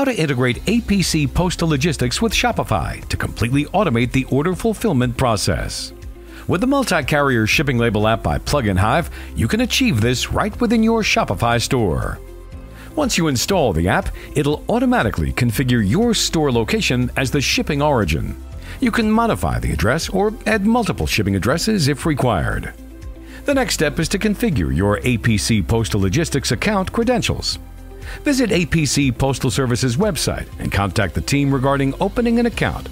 how to integrate APC Postal Logistics with Shopify to completely automate the order fulfillment process. With the Multi-Carrier Shipping Label app by PluginHive, you can achieve this right within your Shopify store. Once you install the app, it'll automatically configure your store location as the shipping origin. You can modify the address or add multiple shipping addresses if required. The next step is to configure your APC Postal Logistics account credentials. Visit APC Postal Service's website and contact the team regarding opening an account.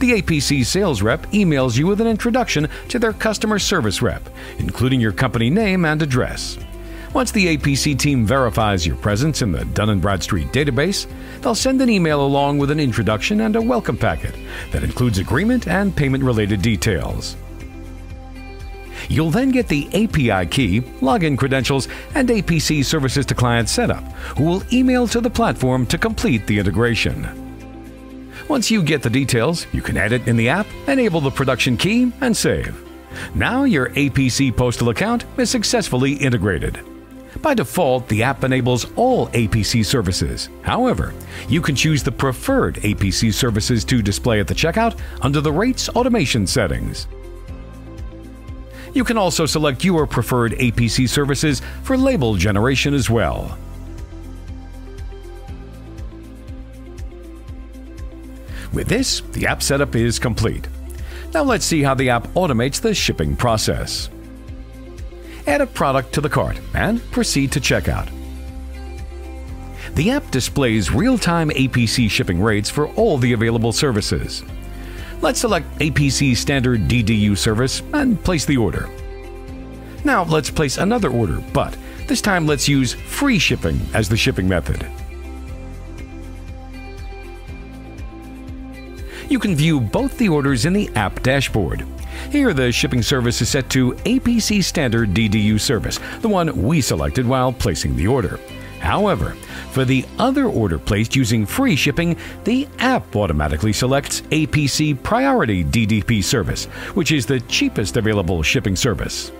The APC sales rep emails you with an introduction to their customer service rep, including your company name and address. Once the APC team verifies your presence in the Dun & Bradstreet database, they'll send an email along with an introduction and a welcome packet that includes agreement and payment-related details. You'll then get the API key, login credentials, and APC services to client setup, who will email to the platform to complete the integration. Once you get the details, you can edit in the app, enable the production key, and save. Now your APC Postal account is successfully integrated. By default, the app enables all APC services. However, you can choose the preferred APC services to display at the checkout under the rates automation settings. You can also select your preferred APC services for label generation as well. With this, the app setup is complete. Now let's see how the app automates the shipping process. Add a product to the cart and proceed to checkout. The app displays real-time APC shipping rates for all the available services. Let's select APC Standard DDU Service and place the order. Now let's place another order, but this time let's use free shipping as the shipping method. You can view both the orders in the app dashboard. Here, the shipping service is set to APC Standard DDU Service, the one we selected while placing the order. However, for the other order placed using free shipping, the app automatically selects APC Priority DDP service, which is the cheapest available shipping service.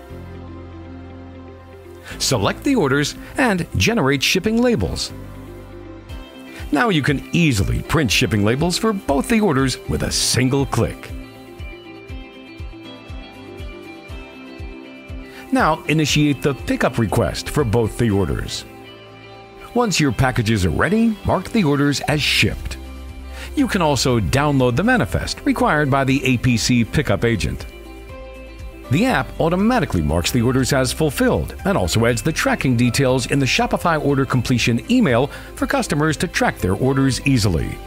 Select the orders and generate shipping labels. Now you can easily print shipping labels for both the orders with a single click. Now initiate the pickup request for both the orders. Once your packages are ready, mark the orders as shipped. You can also download the manifest required by the APC pickup agent. The app automatically marks the orders as fulfilled and also adds the tracking details in the Shopify order completion email for customers to track their orders easily.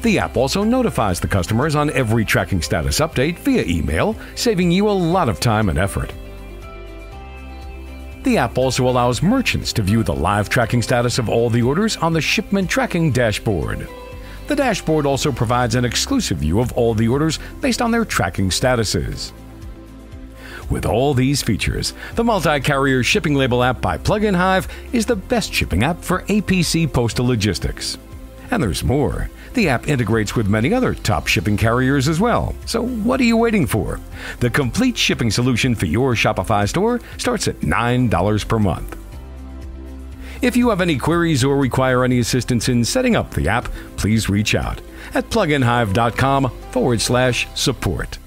The app also notifies the customers on every tracking status update via email, saving you a lot of time and effort. The app also allows merchants to view the live tracking status of all the orders on the shipment tracking dashboard. The dashboard also provides an exclusive view of all the orders based on their tracking statuses. With all these features, the Multi-Carrier Shipping Label app by PluginHive is the best shipping app for APC Postal Logistics. And there's more. The app integrates with many other top shipping carriers as well. So what are you waiting for? The complete shipping solution for your Shopify store starts at $9 per month. If you have any queries or require any assistance in setting up the app, please reach out at pluginhive.com/support.